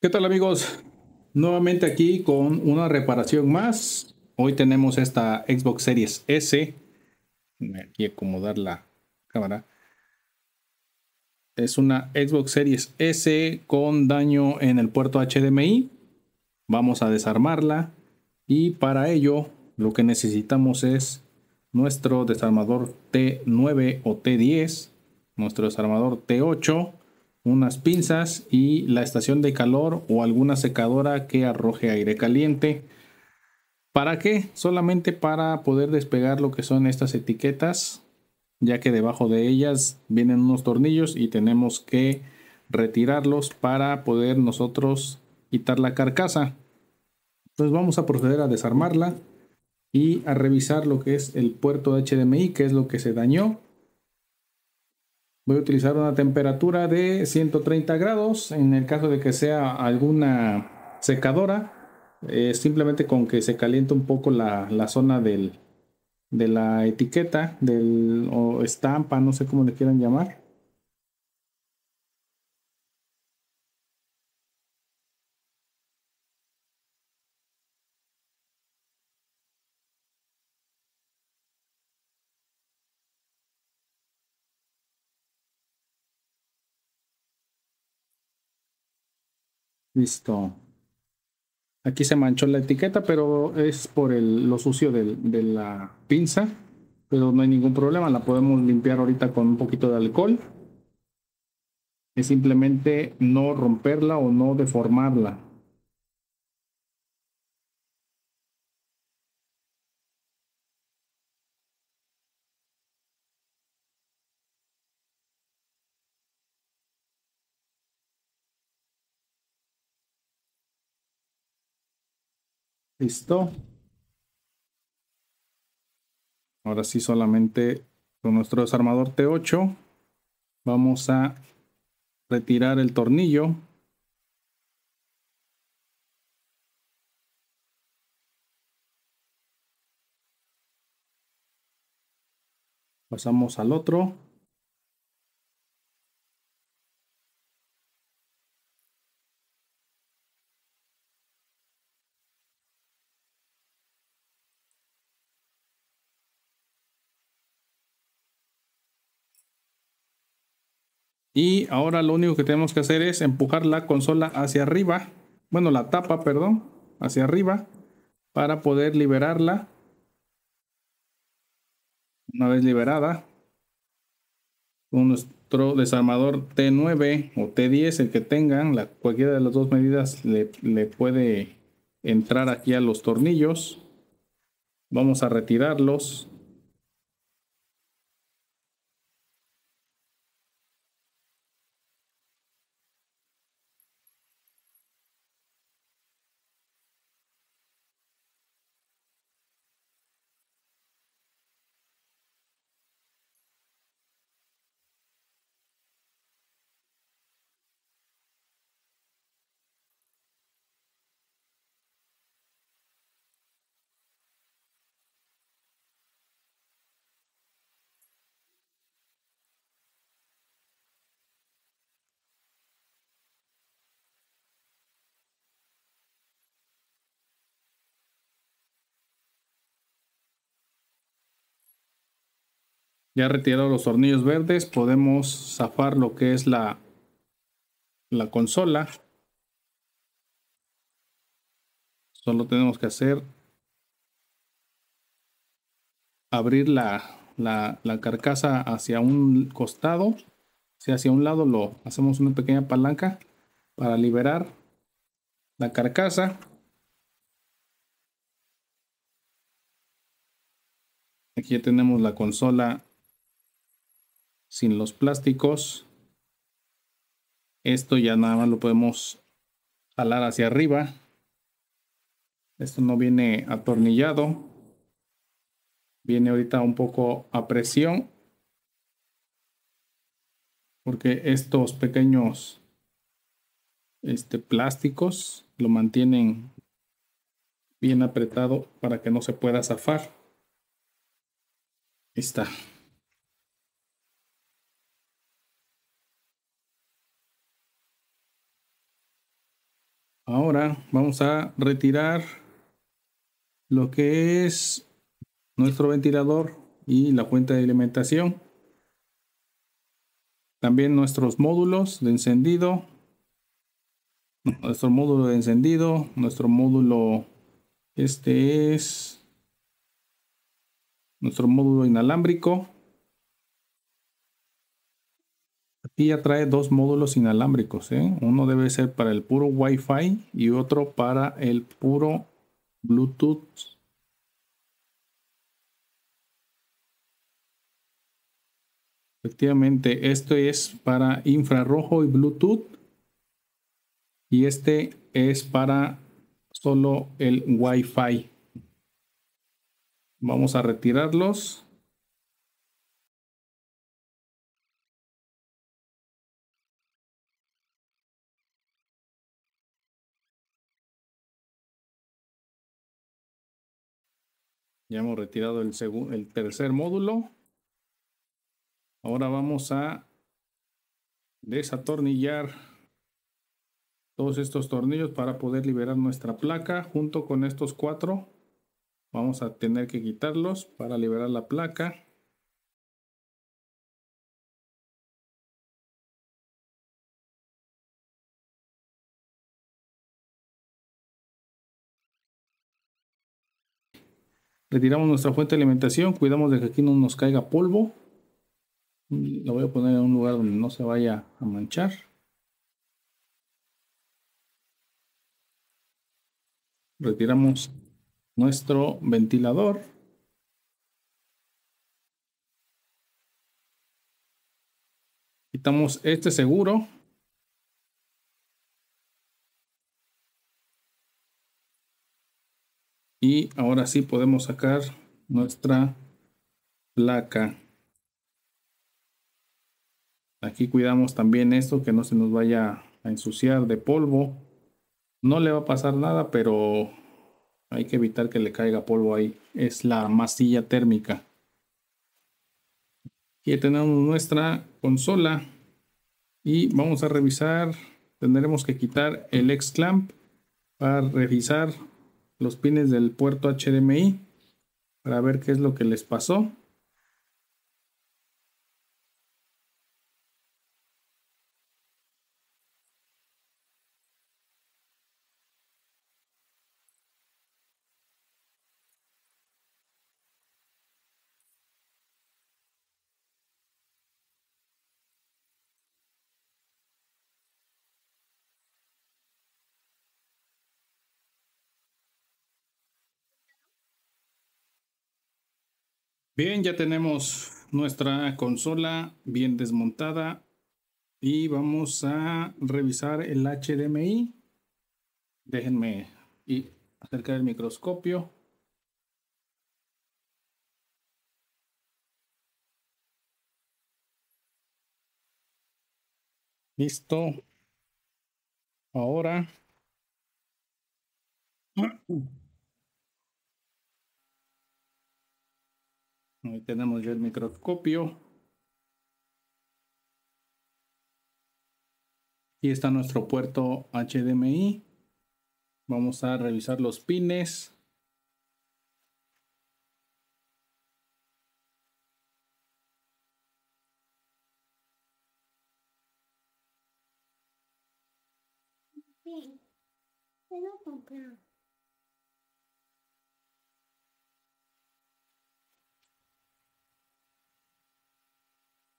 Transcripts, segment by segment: ¿Qué tal, amigos? Nuevamente aquí con una reparación más. Hoy tenemos esta Xbox Series S. Aquí acomodar la cámara. Es una Xbox Series S con daño en el puerto HDMI. Vamos a desarmarla. Y para ello lo que necesitamos es nuestro desarmador T9 o T10. Nuestro desarmador T8. Unas pinzas y la estación de calor o alguna secadora que arroje aire caliente. ¿Para qué? Solamente para poder despegar lo que son estas etiquetas, ya que debajo de ellas vienen unos tornillos y tenemos que retirarlos para poder nosotros quitar la carcasa. Entonces vamos a proceder a desarmarla y a revisar lo que es el puerto de HDMI, que es lo que se dañó. Voy a utilizar una temperatura de 130 grados. En el caso de que sea alguna secadora, simplemente con que se caliente un poco la zona de la etiqueta o estampa, no sé cómo le quieran llamar. Listo. Aquí se manchó la etiqueta, pero es por lo sucio de la pinza. Pero no hay ningún problema, la podemos limpiar ahorita con un poquito de alcohol. Es simplemente no romperla o no deformarla. Listo. Ahora sí, solamente con nuestro desarmador T8 vamos a retirar el tornillo. Pasamos al otro. Y ahora lo único que tenemos que hacer es empujar la consola hacia arriba. Bueno, la tapa, perdón, hacia arriba para poder liberarla. Una vez liberada, con nuestro desarmador T9 o T10, el que tengan, cualquiera de las dos medidas le puede entrar aquí a los tornillos. Vamos a retirarlos. Ya retirado los tornillos verdes, podemos zafar lo que es la consola. Solo tenemos que hacer abrir la carcasa hacia un costado. Si hacia un lado lo hacemos una pequeña palanca para liberar la carcasa. Aquí ya tenemos la consola sin los plásticos. Esto ya nada más lo podemos jalar hacia arriba. Esto no viene atornillado, viene ahorita un poco a presión, porque estos pequeños plásticos lo mantienen bien apretado para que no se pueda zafar. Ahí está. Ahora vamos a retirar lo que es nuestro ventilador y la fuente de alimentación. También nuestros módulos de encendido. Nuestro módulo de encendido. Nuestro módulo. Este es nuestro módulo inalámbrico. Aquí ya trae dos módulos inalámbricos, ¿eh? Uno debe ser para el puro Wi-Fi y otro para el puro Bluetooth. Efectivamente, esto es para infrarrojo y Bluetooth. Y este es para solo el Wi-Fi. Vamos a retirarlos. Ya hemos retirado el tercer módulo. Ahora vamos a desatornillar todos estos tornillos para poder liberar nuestra placa. Junto con estos cuatro vamos a tener que quitarlos para liberar la placa. Retiramos nuestra fuente de alimentación, cuidamos de que aquí no nos caiga polvo. Lo voy a poner en un lugar donde no se vaya a manchar. Retiramos nuestro ventilador. Quitamos este seguro. Y ahora sí podemos sacar nuestra placa. Aquí cuidamos también esto, que no se nos vaya a ensuciar de polvo. No le va a pasar nada, pero hay que evitar que le caiga polvo ahí. Es la masilla térmica. Aquí tenemos nuestra consola. Y vamos a revisar. Tendremos que quitar el X-Clamp para revisar los pines del puerto HDMI. Para ver qué es lo que les pasó. Bien, ya tenemos nuestra consola bien desmontada y vamos a revisar el HDMI. Déjenme acercar el microscopio. Listo. Ahora ahí tenemos ya el microscopio. Aquí está nuestro puerto HDMI. Vamos a revisar los pines. Sí, te lo compré.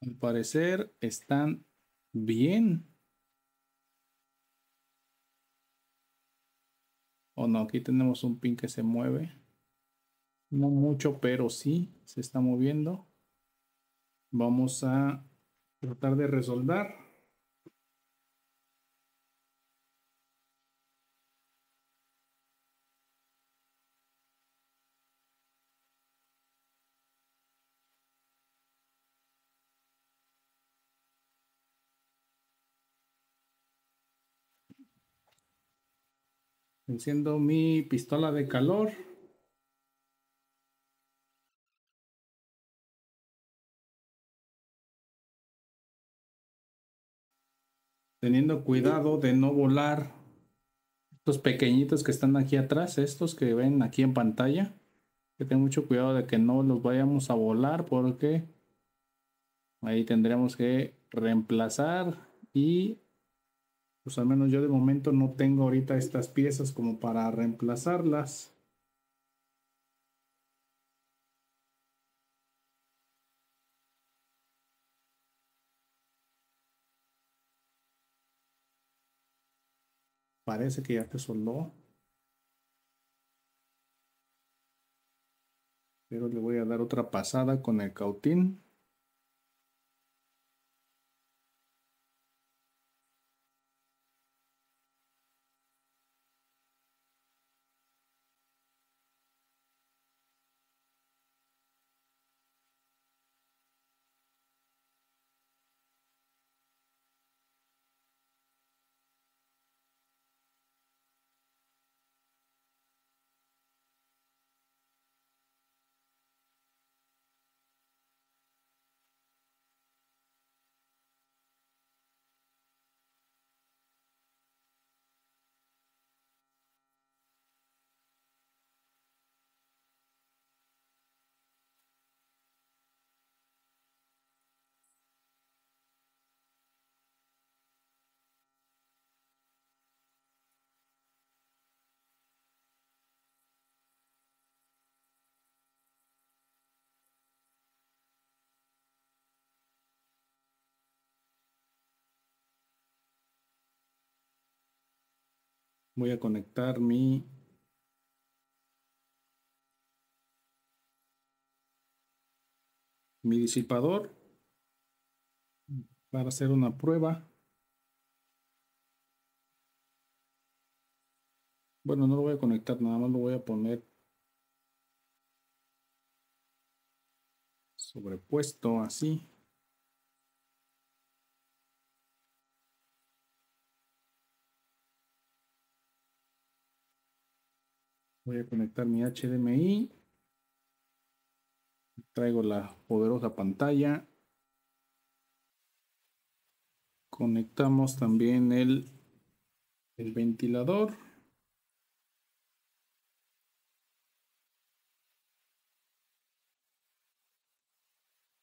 Al parecer están bien. O no, aquí tenemos un pin que se mueve. No mucho, pero sí se está moviendo. Vamos a tratar de resoldar. Enciendo mi pistola de calor. Teniendo cuidado de no volar Estos pequeñitos que están aquí atrás, estos que ven aquí en pantalla, que tengan mucho cuidado de que no los vayamos a volar, porque ahí tendríamos que reemplazar. Y pues al menos yo de momento no tengo ahorita estas piezas como para reemplazarlas. Parece que ya te soldó, pero le voy a dar otra pasada con el cautín. Voy a conectar mi disipador para hacer una prueba. Bueno, no lo voy a conectar, nada más lo voy a poner sobrepuesto así. Voy a conectar mi HDMI. Traigo la poderosa pantalla. Conectamos también el ventilador.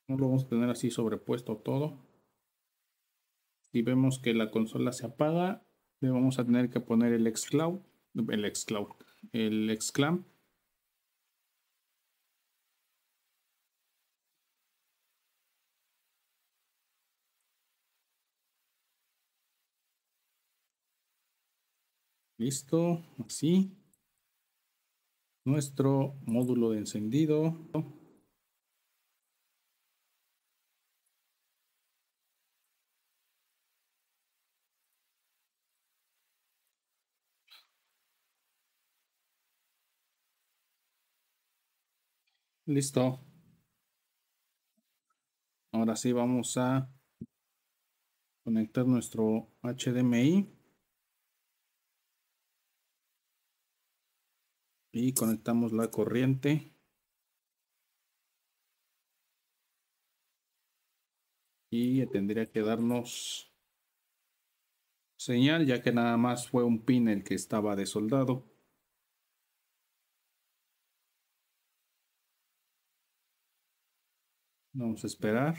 No lo vamos a tener así sobrepuesto todo. Si vemos que la consola se apaga, le vamos a tener que poner el XCloud. El X-Clamp. Listo, así. Nuestro módulo de encendido. Listo. Ahora sí vamos a conectar nuestro HDMI. Y conectamos la corriente. Y tendría que darnos señal, ya que nada más fue un pin el que estaba desoldado. Vamos a esperar.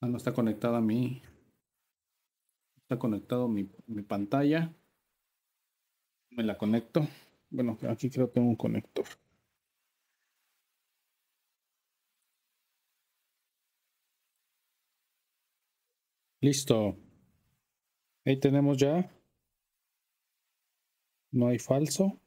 Ah, no está conectada mi... Está conectado mi pantalla. Me la conecto. Bueno, aquí creo que tengo un conector. Listo, ahí tenemos ya, no hay falso.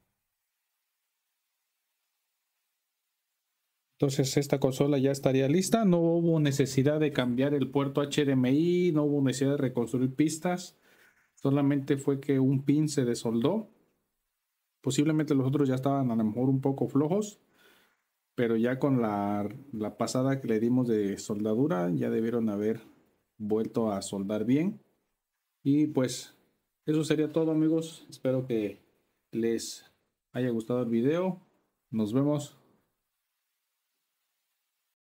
Entonces esta consola ya estaría lista, no hubo necesidad de cambiar el puerto HDMI, no hubo necesidad de reconstruir pistas, solamente fue que un pin se desoldó. Posiblemente los otros ya estaban a lo mejor un poco flojos, pero ya con la pasada que le dimos de soldadura ya debieron haber vuelto a soldar bien. Y pues Eso sería todo, amigos. Espero que les haya gustado el video. Nos vemos.